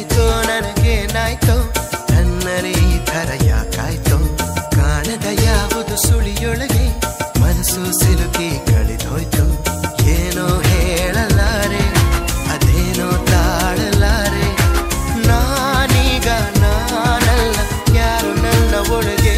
ಕಾಯ್ತು ನನಗೇನಾಯ್ತು ನನ್ನರ ಈ ಥರ ಯಾಕಾಯ್ತು ಕಾಣದ ಯಾವುದು ಸುಳಿಯೊಳಗೆ ಮನಸ್ಸು ಸಿಲುಕಿ ಕಳೆದೋಯ್ತು ಏನೋ ಹೇಳಲಾರೆ ಅದೇನೋ ತಾಳಲಾರೆ ನಾನೀಗ ನಾನಲ್ಲ ಯಾರು ನನ್ನ ಒಳಗೆ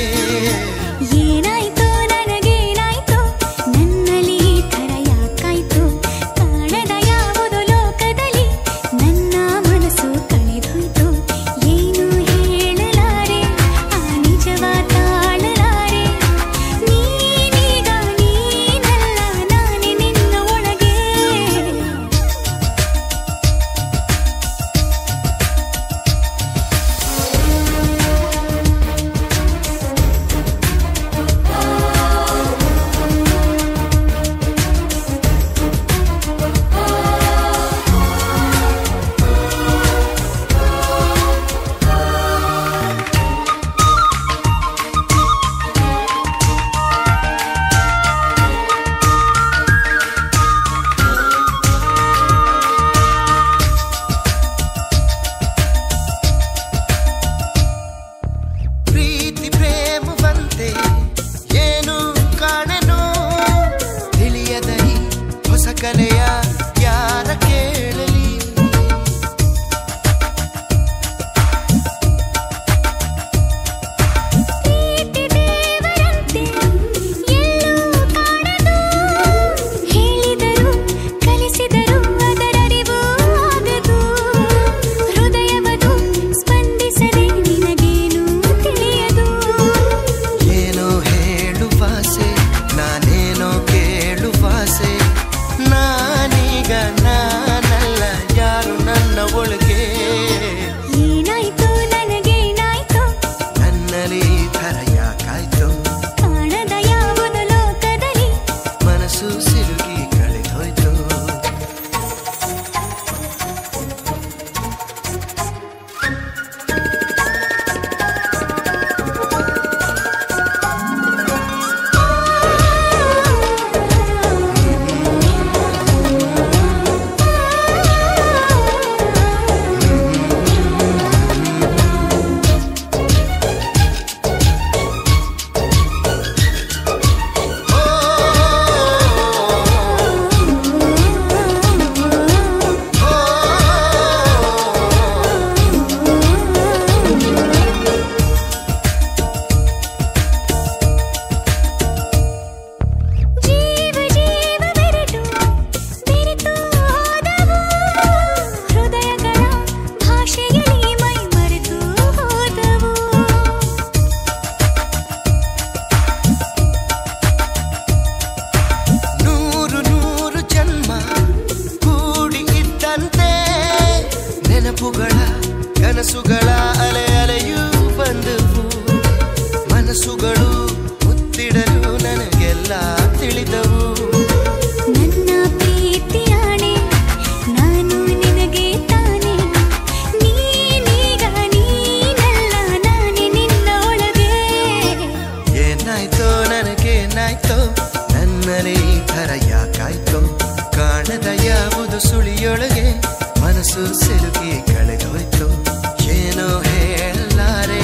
ಕನಸುಗಳ ಅಲೆ ಅಲೆಯೂ ಬಂದವು ಮನಸ್ಸುಗಳು ಮುತ್ತಿಡಲು ನನಗೆಲ್ಲ ತಿಳಿದವು ನನ್ನ ಪ್ರೀತಿಯಾಣೆ ನಾನು ನಿನಗೆ ತಾನೆ ನೀನೀಗ ನೀನಲ್ಲ ನಾನೇ ನಿನ್ನ ಒಳಗೆ ಏನಾಯ್ತೋ ನನಗೇನಾಯ್ತೋ ನನ್ನರೇ ಈ ಥರ ಯಾಕಾಯ್ತೋ ಕಾಣದ ಯಾವುದು ಸುಳಿಯೊಳಗೆ ಮನಸ್ಸು ಸಿಲುಕಿ ಕಳೆದೋಯ್ತು ಏನೋ ಹೇಳಲಾರೆ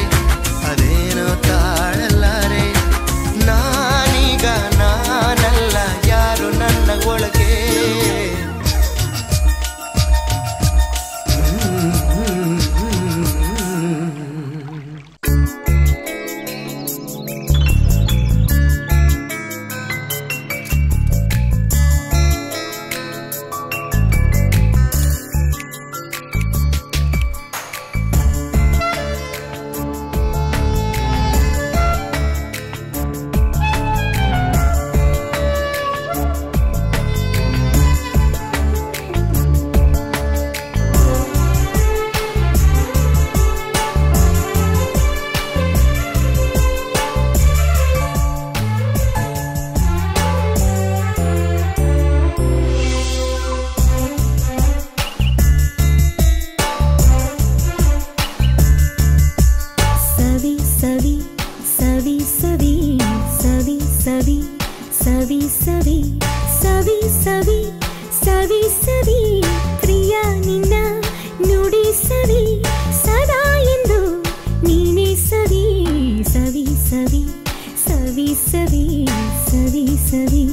ಅದೇನೋ ತಾಳಲಾರೆ savi savi savi savi savi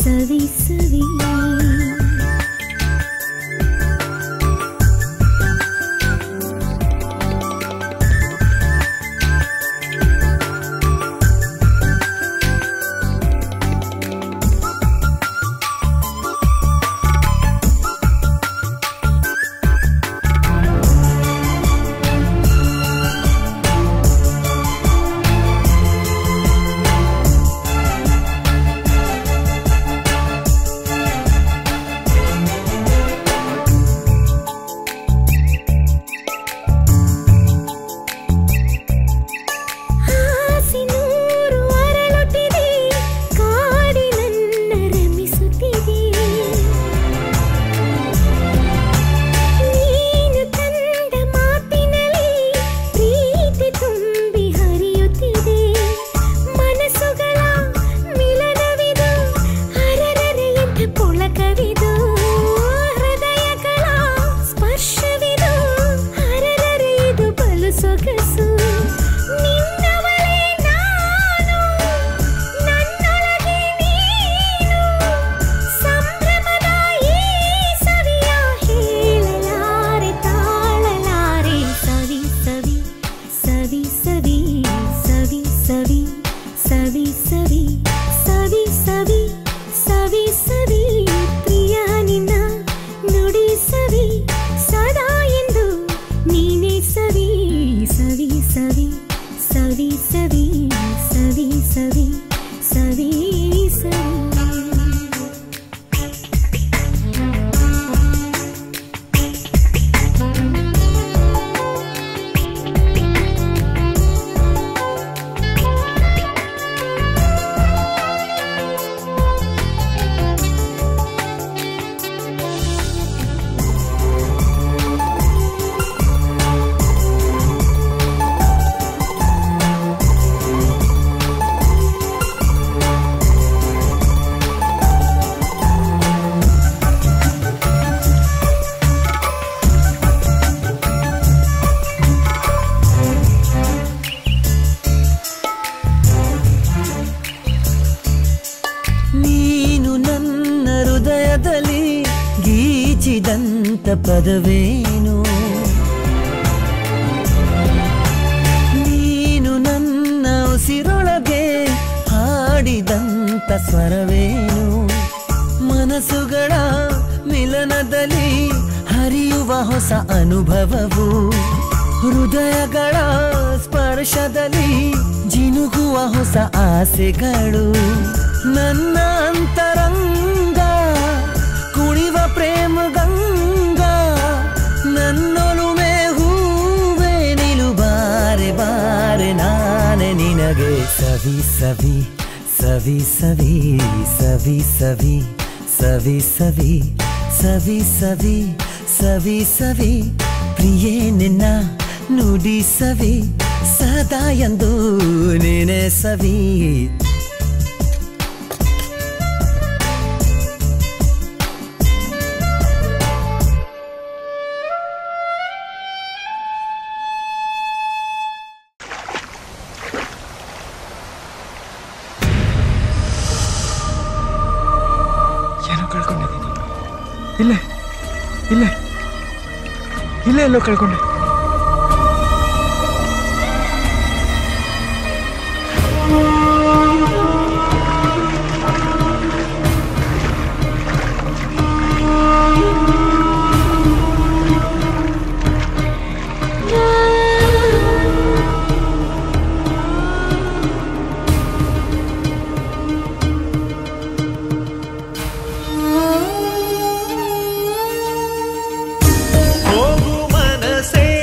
savi savi ಪದವೇನು ನೀನು ನನ್ನ ಉಸಿರೊಳಗೆ ಹಾಡಿದಂತ ಸ್ವರವೇನು ಮನಸುಗಳ ಮಿಲನದಲ್ಲಿ ಹರಿಯುವ ಹೊಸ ಅನುಭವವು ಹೃದಯಗಳ ಸ್ಪರ್ಶದಲ್ಲಿ ಜಿನುಗುವ ಹೊಸ ಆಸೆಗಳು ನನ್ನ ಅಂತರಂಗ ಕುಣಿವ ಪ್ರೇಮ savi savi savi savi savi savi savi savi savi savi savi savi priye ninna nudi savi sada yandu nene savi ಎಲ್ಲೋ ಕಳ್ಕೊಂಡೆ. Say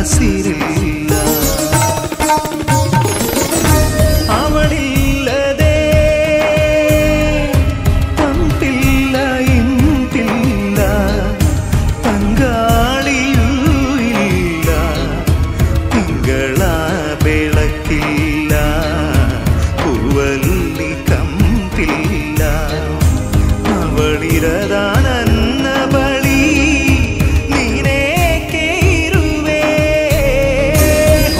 ಹಸಿರಿಲ್ಲ. ಅವಳಿಲ್ಲದೆ ತಂಪಿಲ್ಲ ಇಂತಿಲ್ಲ, ತಂಗಾಳಿಯೂ ಇಲ್ಲ, ತಿಂಗಳ ಬೆಳಕಿಲ್ಲ, ಹೂವಲ್ಲಿ ಕಂಪಿಲ್ಲ. ಅವಳಿರದ ನನ್ನ ಬಳಿ ನೀನೇಕೆ ಇರುವೆ?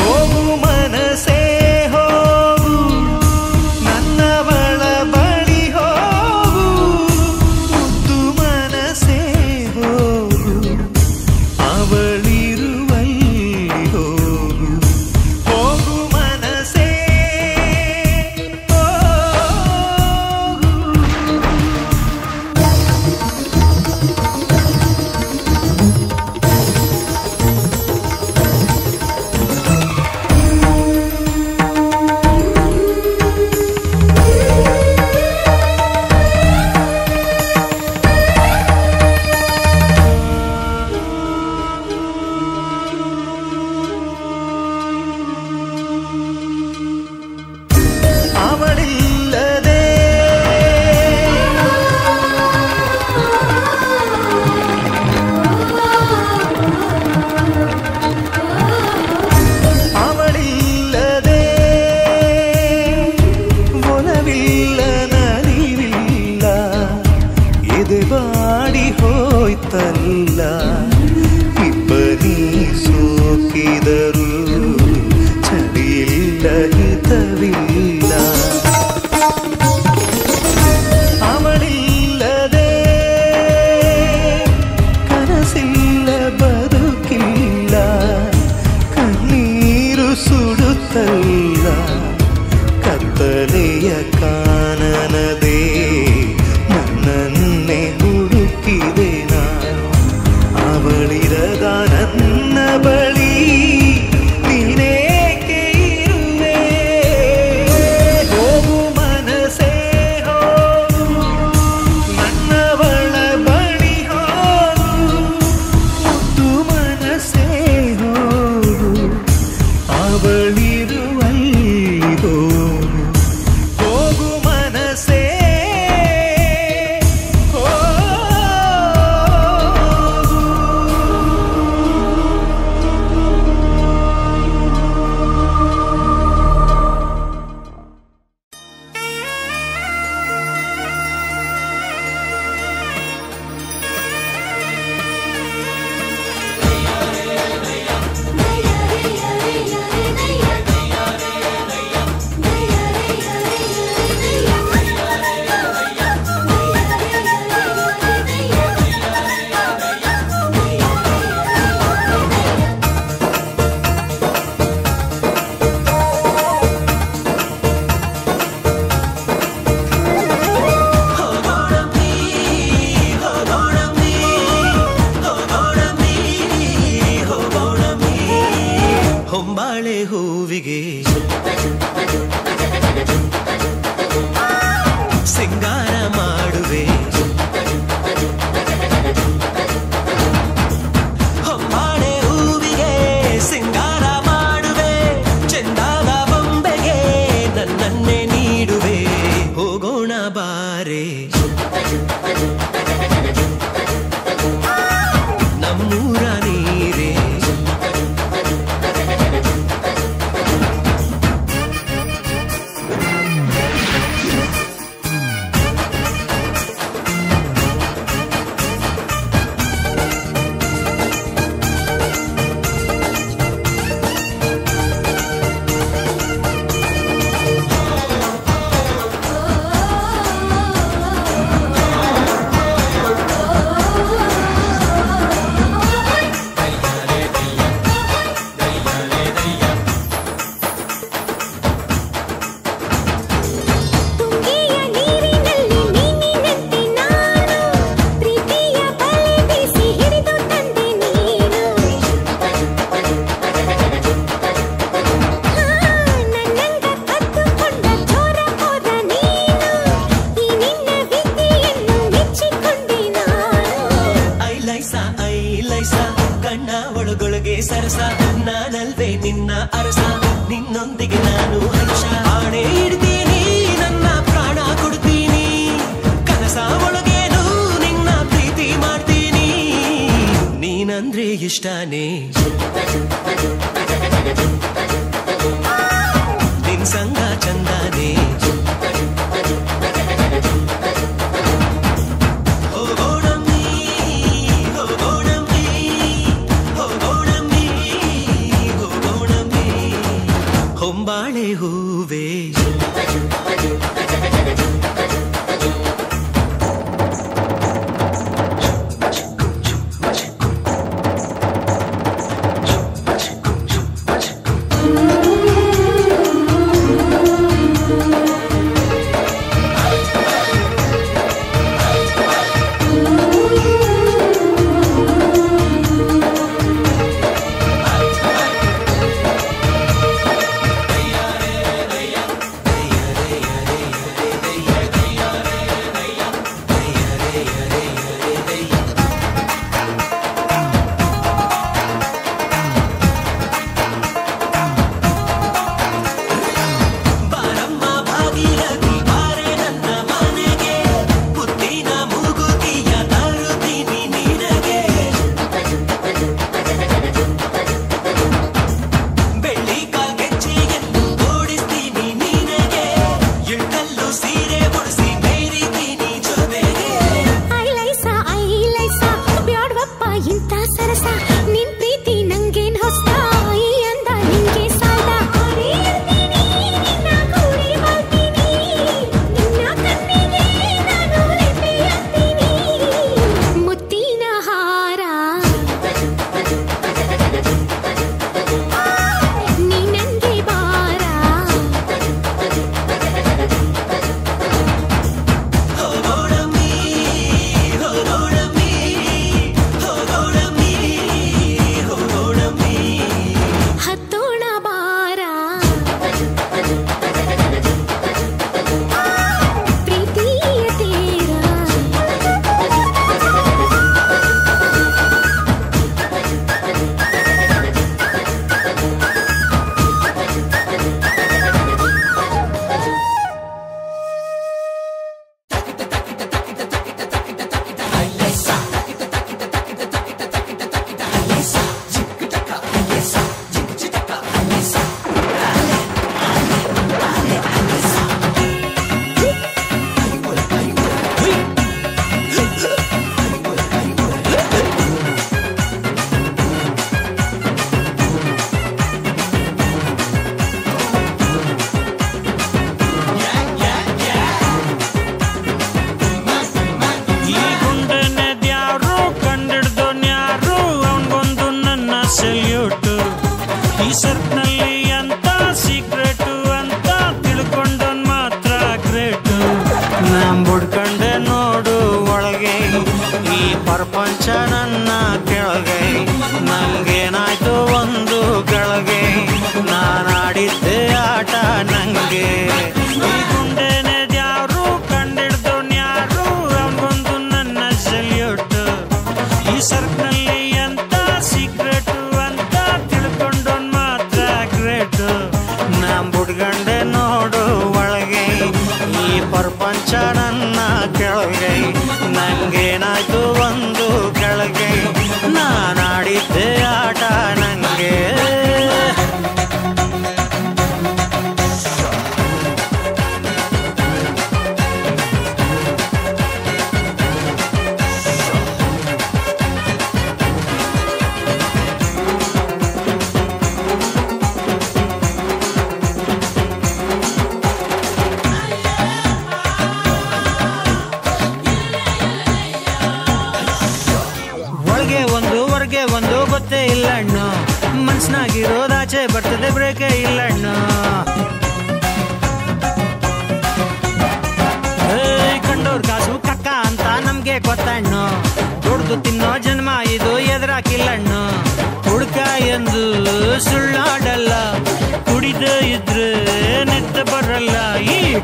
ಹೋಗು ಮನಸೇ ಹೋಗು, ನನ್ನವಳ ಬಳಿ ಹೋಗು, ಮುದ್ದು ಮನಸೇ ಹೋಗು, ಅವಳಿರುವಲ್ಲಿ ಹೋಗು. ಹೋಗು ಮನಸೇ ಹೋಯ್ತಲ್ಲ. ಇಬ್ಬನಿ ಸೋಕಿದರು ಚಳಿಯಿಲ್ಲ ಹಿತವಿಲ್ಲ. ಅವಳಿಲ್ಲದೆ ಕನಸಿಲ್ಲ ಬದುಕಿಲ್ಲ, ಕಣ್ಣೀರು ಸುಡುತ್ತಲ್ಲ, ಕತ್ತಲೆಯ ಕಾಣನದೇ ನನ್ನನ್ನೇ ಹುಡುಕಿದೆ ನಾನು. ಅವಳಿರದ ನನ್ನ ಬಳಿ ನೀನೇಕೆ ಇರುವೆ? ಹೋಗು ಮನಸೇ ಹೋಗು, ನನ್ನವಳ ಬಳಿ ಹೋಗು, ಮುದ್ದು ಮನಸೇ ಹೋಗು, ಅವಳಿರುವಲ್ಲಿ ಹೋಗು. ಹೋಗು ಮನಸೇ. ಹೊಂಬಾಳೆ ಹೂವಿಗೆ ಸಿಂಗಾರ ಮಾಡುವೆ. ಹೊಂಬಾಳೆ ಹೂವಿಗೆ ಸಿಂಗಾರ ಮಾಡುವೆ, ಚೆಂದಾದ ಬೊಂಬೆಗೆ ನನ್ನನ್ನೇ ನೀಡುವೆ. ಹೋಗೋಣ ಬಾರೆ ನಮ್ಮೂರ ನೀರೆ. ಕಾಳುಗಳಿಗೆ ಸರಸ ನಾನಲ್ವೇ ನಿನ್ನ ಅರಸ ನಿನ್ನೊಂದಿಗೆ ನಾನು ಹರ್ಷ ಆಣೆ ಇಡ್ತೀನಿ ನನ್ನ ಪ್ರಾಣ ಕೊಡ್ತೀನಿ ಕನಸ ಒಳಗೇನು ನಿನ್ನ ಪ್ರೀತಿ ಮಾಡ್ತೀನಿ ನೀನಂದ್ರೆ ಇಷ್ಟನೇ ನಿನ್ ಸಂಗ ಚಂದನೇ ಹೊಂಬಾಳೆ ಹೂವೇ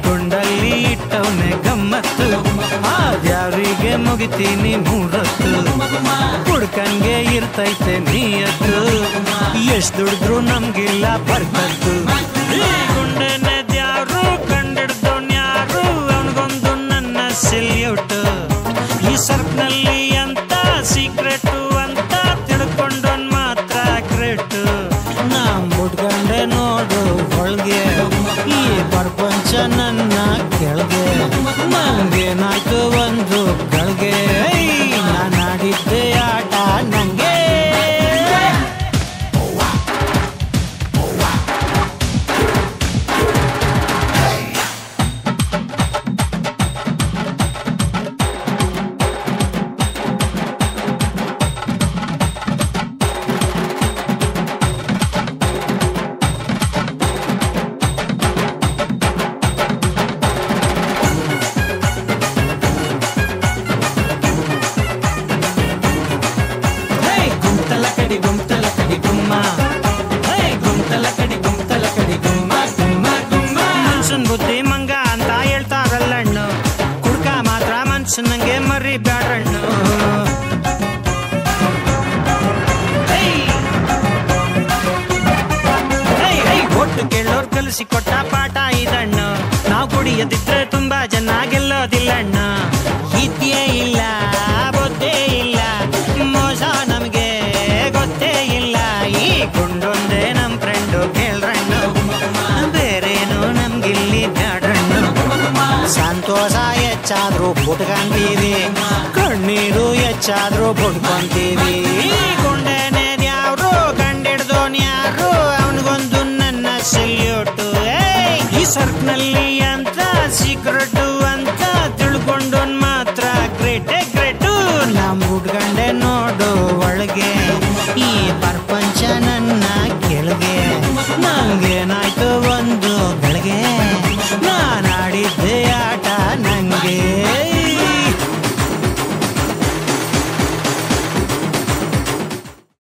ಗುಂಡಲ್ಲಿ ಇಟ್ಟವನೆ ಗಮ್ಮತ್ತು, ಆ ದ್ಯಾವಿಗೆ ಮುಗಿತೀನಿ ಮೂರತ್ತು, ಹುಡ್ಕಂಗೆ ಇರ್ತೈತೆ ನೀಯತ್ತು, ಎಷ್ಟು ದುಡಿದ್ರು ನಮ್ಗಿಲ್ಲ ಬರ್ತದ್ದು. ಗುಂಡನ ದ್ಯಾವ್ರು ಕಂಡಿಡ್ದೋನ್ ಯಾರು, ಅವನಿಗೊಂದು ನನ್ನ ಸೆಲ್ಯೂಟ್. ಈ ಸರ್ಕ್ನಲ್ಲಿ ಅಂತ ಸೀಕ್ರೆಟು ಅಂತ ತಿಳ್ಕೊಂಡೋನ್ ಮಾತ್ರ ಕ್ರೆಟು. ನಾನು ಮುಟ್ಕೊಂಡೆ ನೋಡು ಹೊಳ್ಗೆ, ಈ ಪ್ರಪಂಚ ನನ್ನ ಕೆಳಗೆ, ನಂಗೇನಾಯ್ತು ಒಂದು ಗಳಿಗೆ, ನಾನಾಡಿದ್ದೆ ಆಟ ನಂಗೆ. No.